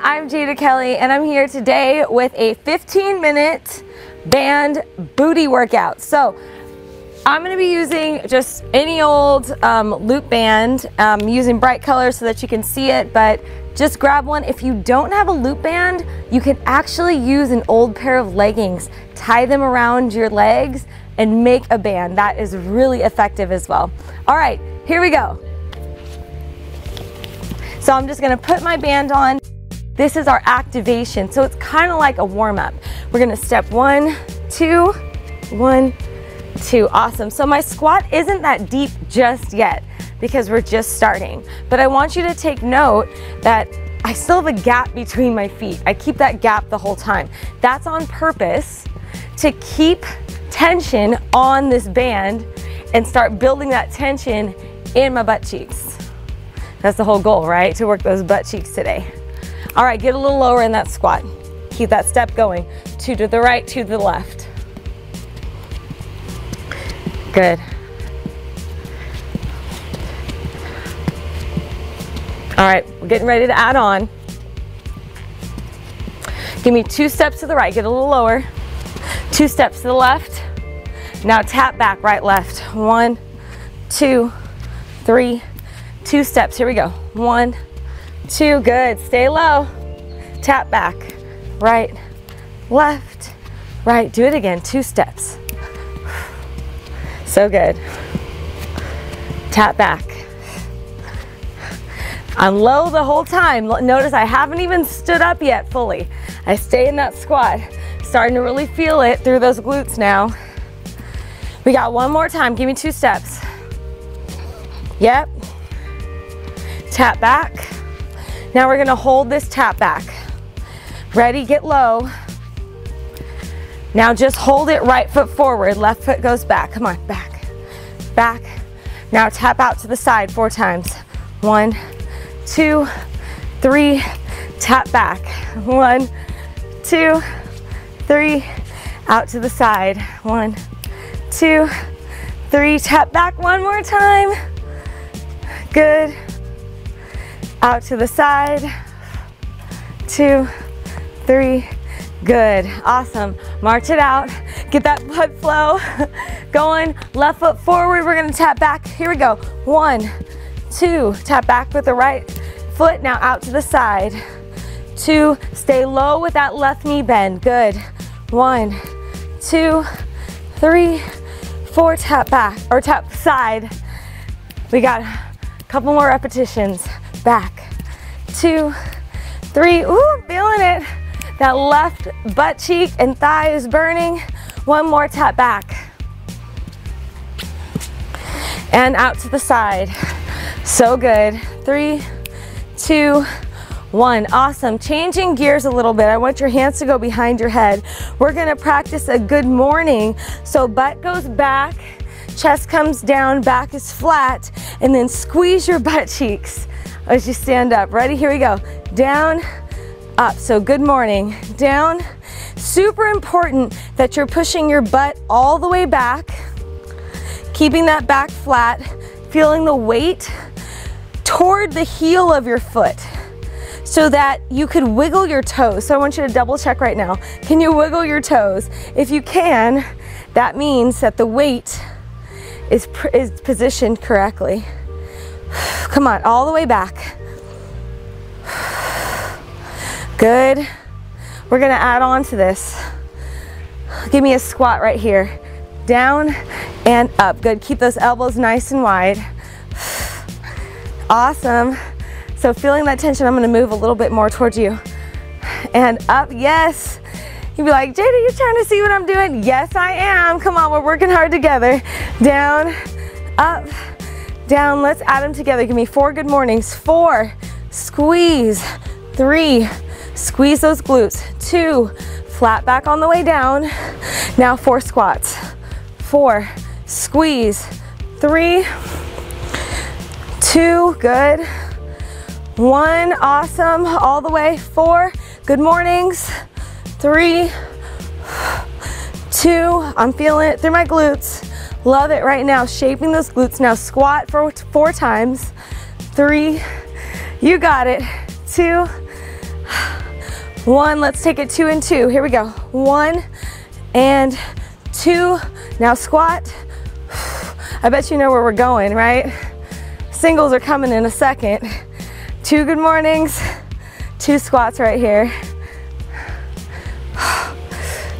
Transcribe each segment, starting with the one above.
I'm Jada Kelly, and I'm here today with a 15-minute band booty workout. So I'm going to be using just any old loop band, using bright colors so that you can see it, but just grab one. If you don't have a loop band, you can actually use an old pair of leggings, tie them around your legs, and make a band. That is really effective as well. All right, here we go. So I'm just going to put my band on. This is our activation, so it's kind of like a warm-up. We're going to step 1, 2, 1, 2, awesome. So my squat isn't that deep just yet because we're just starting, but I want you to take note that I still have a gap between my feet. I keep that gap the whole time. That's on purpose to keep tension on this band and start building that tension in my butt cheeks. That's the whole goal, right? To work those butt cheeks today. All right, get a little lower in that squat. Keep that step going. 2 to the right, 2 to the left. Good. All right, we're getting ready to add on. Give me 2 steps to the right, get a little lower. 2 steps to the left. Now tap back, right, left. 1, 2, 3, 2 steps, here we go. 1, 2, good, stay low. Tap back, right, left, right. Do it again, 2 steps. So good. Tap back. I'm low the whole time. Notice I haven't even stood up yet fully. I stay in that squat. Starting to really feel it through those glutes now. We got one more time, give me 2 steps. Yep. Tap back. Now we're gonna hold this tap back. Ready, get low. Now just hold it, right foot forward, left foot goes back. Come on, back, back. Now tap out to the side 4 times. 1, 2, 3, tap back. 1, 2, 3, out to the side. 1, 2, 3, tap back one more time. Good. Out to the side. 2, 3, good, awesome. March it out, get that blood flow going. Left foot forward, we're gonna tap back. Here we go, 1, 2, tap back with the right foot. Now out to the side. 2, stay low with that left knee bend, good. 1, 2, 3, 4, tap back, or tap side. We got a couple more repetitions. Back, 2, 3, ooh, feeling it. That left butt cheek and thigh is burning. One more tap back. And out to the side. So good. 3, 2, 1, awesome. Changing gears a little bit. I want your hands to go behind your head. We're gonna practice a good morning. So butt goes back, chest comes down, back is flat, and then squeeze your butt cheeks as you stand up. Ready, here we go. Down, up, so good morning. Down, super important that you're pushing your butt all the way back, keeping that back flat, feeling the weight toward the heel of your foot, so that you could wiggle your toes. So I want you to double check right now. Can you wiggle your toes? If you can, that means that the weight is positioned correctly. Come on, all the way back. Good. We're gonna add on to this. Give me a squat right here. Down and up, good. Keep those elbows nice and wide. Awesome. So feeling that tension, I'm gonna move a little bit more towards you. And up, yes. You'd be like, Jada, you're trying to see what I'm doing? Yes, I am. Come on, we're working hard together. Down, up, down. Let's add them together. Give me 4 good mornings. 4, squeeze. 3, squeeze those glutes. 2, flat back on the way down. Now 4 squats. 4, squeeze. 3, 2, good. 1, awesome, all the way. 4, good mornings. 3, 2, I'm feeling it through my glutes. Love it right now, shaping those glutes. Now squat for 4 times. 3, you got it. 2, One, let's take it 2 and 2. Here we go. 1 and 2. Now squat. I bet you know where we're going, right? Singles are coming in a second. 2 good mornings, 2 squats right here.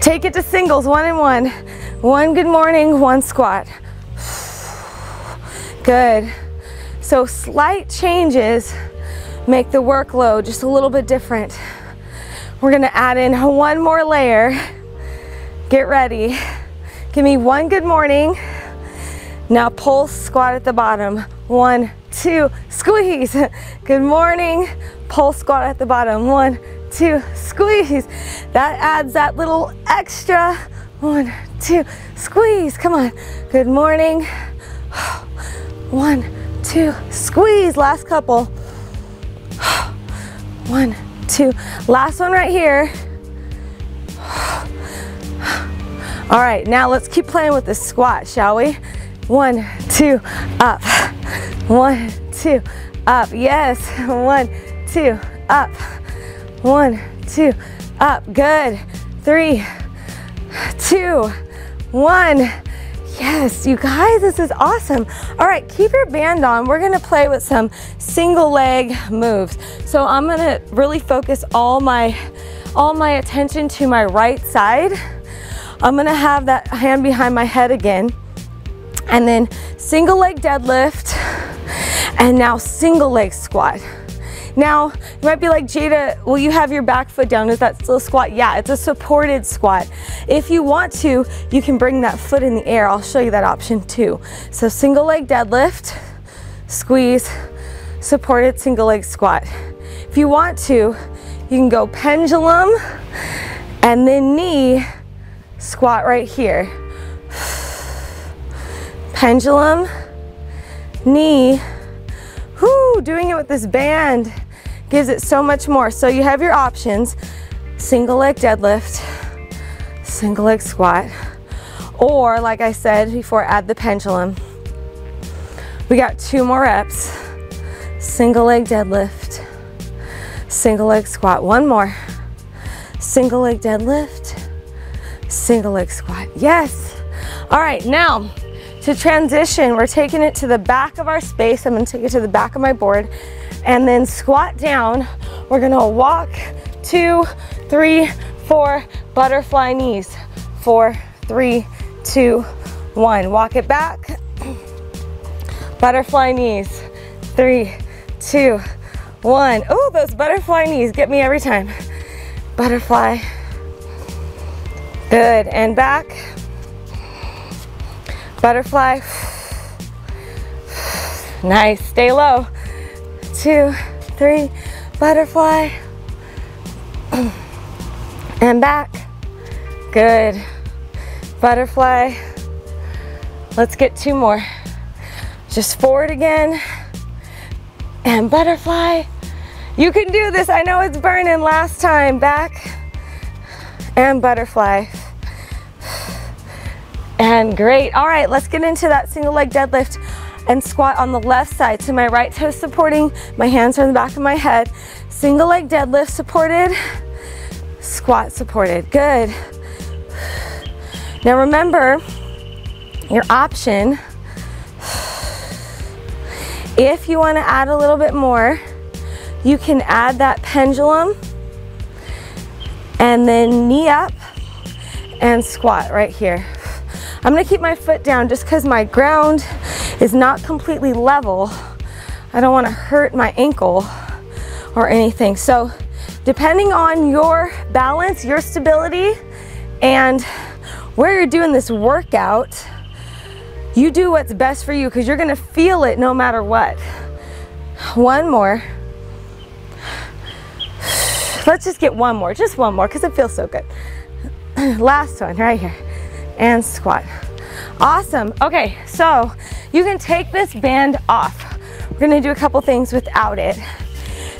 Take it to singles, 1 and 1. 1 good morning, 1 squat. Good. So slight changes make the workload just a little bit different. We're gonna add in 1 more layer. Get ready. Give me 1 good morning. Now pulse, squat at the bottom. 1, 2, squeeze. Good morning. Pulse, squat at the bottom. 1, 2, squeeze. That adds that little extra. 1, 2, squeeze. Come on. Good morning. 1, 2, squeeze. Last couple. 1, 2. Last one right here. All right, now let's keep playing with this squat, shall we? 1, 2, up. 1, 2, up. Yes. 1, 2, up. 1, 2, up. Good. 3, 2, 1. Yes, you guys, this is awesome. All right, keep your band on. We're gonna play with some single leg moves. So I'm gonna really focus all my attention to my right side. I'm gonna have that hand behind my head again. And then single leg deadlift, and now single leg squat. Now, you might be like, Jada, will you have your back foot down? Is that still a squat? Yeah, it's a supported squat. If you want to, you can bring that foot in the air. I'll show you that option too. So single leg deadlift, squeeze, supported single leg squat. If you want to, you can go pendulum, and then knee, squat right here. Pendulum, knee, whoo, doing it with this band gives it so much more. So you have your options, single leg deadlift, single leg squat, or like I said before, add the pendulum. We got 2 more reps, single leg deadlift, single leg squat, 1 more, single leg deadlift, single leg squat, yes. All right, now, to transition, we're taking it to the back of our space. I'm gonna take it to the back of my board and then squat down. We're gonna walk 2, 3, 4, butterfly knees. 4, 3, 2, 1. Walk it back. Butterfly knees. 3, 2, 1. Oh, those butterfly knees get me every time. Butterfly. Good, and back. Butterfly. Nice, stay low. 2, 3, butterfly. And back. Good. Butterfly. Let's get 2 more. Just forward again. And butterfly. You can do this, I know it's burning. Last time, back. And butterfly. And great, all right, let's get into that single leg deadlift and squat on the left side. So my right toe supporting, my hands are on the back of my head. Single leg deadlift supported, squat supported, good. Now remember, your option, if you wanna add a little bit more, you can add that pendulum and then knee up and squat right here. I'm gonna keep my foot down just because my ground is not completely level. I don't wanna hurt my ankle or anything. So depending on your balance, your stability, and where you're doing this workout, you do what's best for you because you're gonna feel it no matter what. 1 more. Let's just get 1 more, just 1 more because it feels so good. Last one right here. And squat. Awesome. Okay, so you can take this band off. We're gonna do a couple things without it.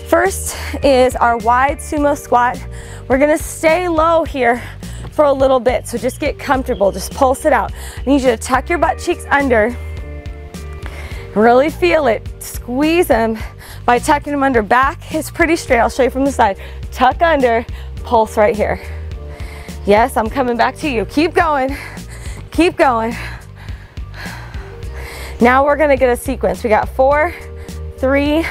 First is our wide sumo squat. We're gonna stay low here for a little bit, so just get comfortable, just pulse it out. I need you to tuck your butt cheeks under, really feel it, squeeze them by tucking them under. Back is pretty straight, I'll show you from the side. Tuck under, pulse right here. Yes, I'm coming back to you. Keep going. Keep going. Now we're gonna get a sequence. We got 4, 3,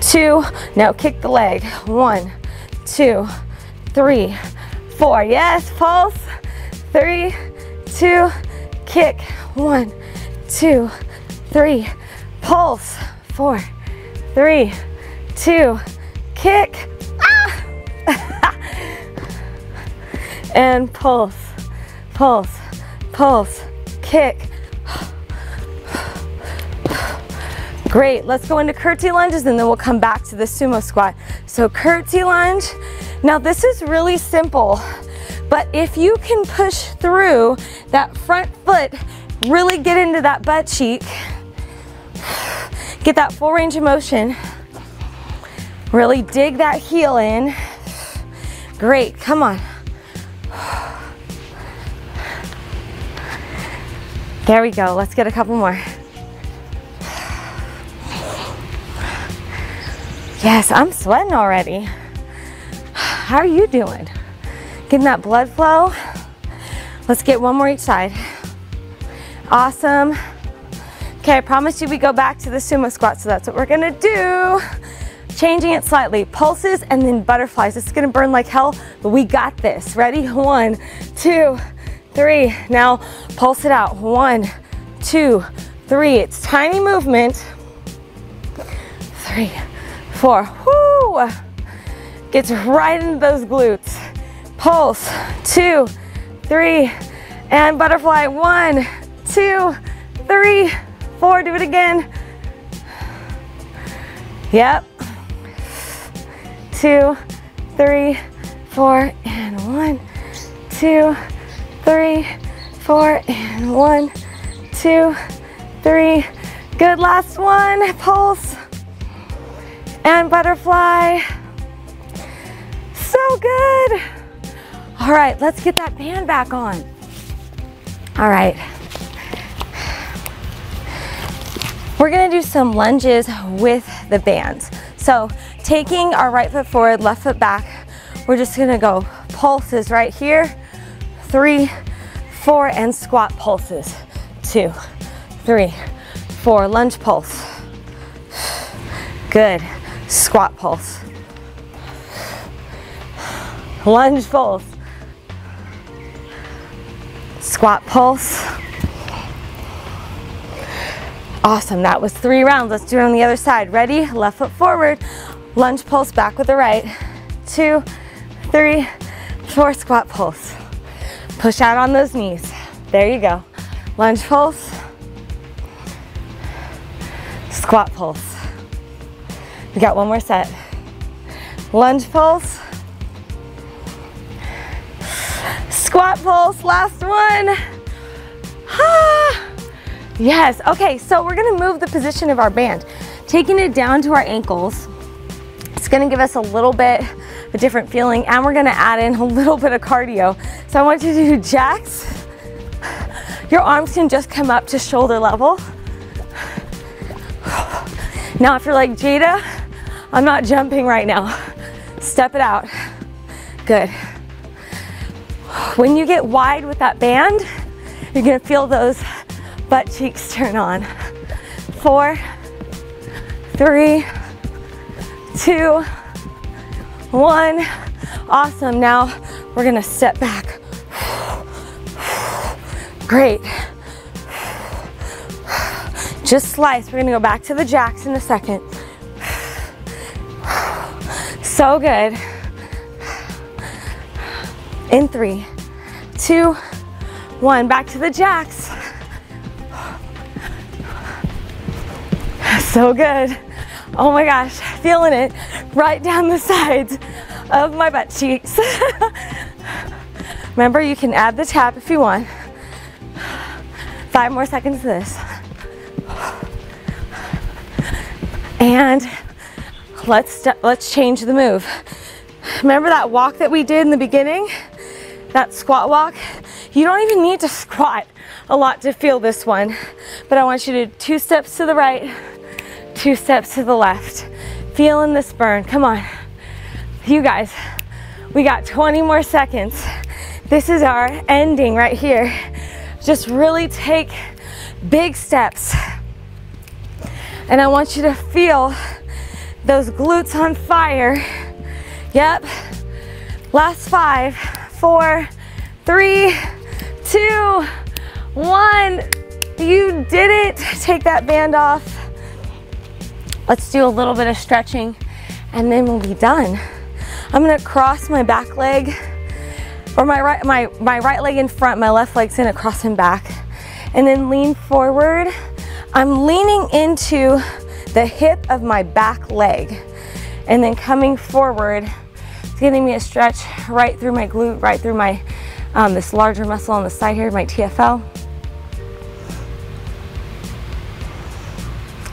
2. Now kick the leg. 1, 2, 3, 4. Yes, pulse. 3, 2, kick. 1, 2, 3. Pulse. 4, 3, 2, kick. Ah! And pulse, pulse, pulse, kick. Great, let's go into curtsy lunges and then we'll come back to the sumo squat. So curtsy lunge. Now this is really simple, but if you can push through that front foot, really get into that butt cheek, get that full range of motion, really dig that heel in. Great, come on. There we go, let's get a couple more. Yes, I'm sweating already. How are you doing? Getting that blood flow? Let's get one more each side. Awesome. Okay, I promised you we go back to the sumo squat, so that's what we're gonna do. Changing it slightly, pulses and then butterflies. This is gonna burn like hell, but we got this. Ready? 1, 2, 3. Now pulse it out. 1, 2, 3. It's tiny movement. 3, 4. Whoo! Gets right into those glutes. Pulse. 2, 3, and butterfly. 1, 2, 3, 4. Do it again. Yep. 2, 3, 4, and 1, 2, 3, 4, and 1, 2, 3. Good, last one. Pulse. And butterfly. So good. All right, let's get that band back on. All right. We're gonna do some lunges with the bands. So taking our right foot forward, left foot back, we're just gonna go pulses right here. 3, 4, and squat pulses. 2, 3, 4, lunge pulse. Good. Squat pulse, lunge pulse, squat pulse. Awesome, that was 3 rounds. Let's do it on the other side. Ready? Left foot forward, lunge pulse back with the right. 2, 3, 4, squat pulse. Push out on those knees. There you go. Lunge pulse, squat pulse. We got one more set. Lunge pulse, squat pulse, last one. Ah, yes, okay, so we're gonna move the position of our band. Taking it down to our ankles, it's gonna give us a little bit of a different feeling, and we're gonna add in a little bit of cardio. So I want you to do jacks. Your arms can just come up to shoulder level. Now if you're like, Jada, I'm not jumping right now. Step it out. Good. When you get wide with that band, you're gonna feel those butt cheeks turn on. 4, 3, 2, 1. Awesome, now we're gonna step back. Great. Just slice, we're gonna go back to the jacks in a second. So good. In 3, 2, 1, back to the jacks. So good. Oh my gosh, feeling it right down the sides of my butt cheeks. Remember, you can add the tap if you want. 5 more seconds of this. And let's change the move. Remember that walk that we did in the beginning? That squat walk? You don't even need to squat a lot to feel this one, but I want you to do 2 steps to the right, 2 steps to the left. Feeling this burn, come on. You guys, We got 20 more seconds. This is our ending right here. Just really take big steps. And I want you to feel those glutes on fire. Yep. Last 5, 4, 3, 2, 1. You did it. Take that band off. Let's do a little bit of stretching and then we'll be done. I'm gonna cross my back leg, or my right leg in front, my left leg's gonna cross and back, and then lean forward. I'm leaning into the hip of my back leg and then coming forward. It's getting me a stretch right through my glute, right through my this larger muscle on the side here, my TFL.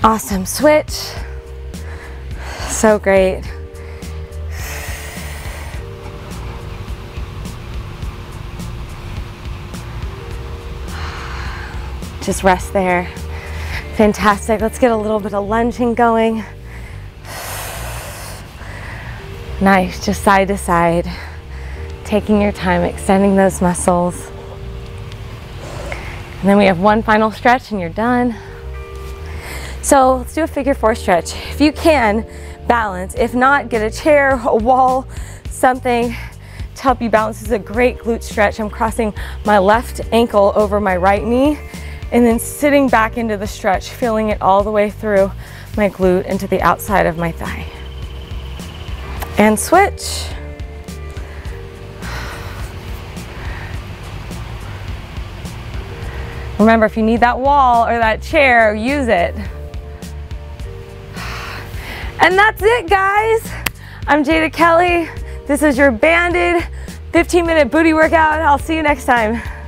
Awesome, switch. So great. Just rest there. Fantastic. Let's get a little bit of lunging going. Nice, just side to side. Taking your time, extending those muscles. And then we have one final stretch and you're done. So let's do a figure 4 stretch. If you can, balance. If not, get a chair, a wall, something to help you balance. This is a great glute stretch. I'm crossing my left ankle over my right knee, and then sitting back into the stretch, feeling it all the way through my glute into the outside of my thigh. And switch. Remember, if you need that wall or that chair, use it. And that's it, guys. I'm Jada Kelly. This is your banded 15-minute booty workout. I'll see you next time.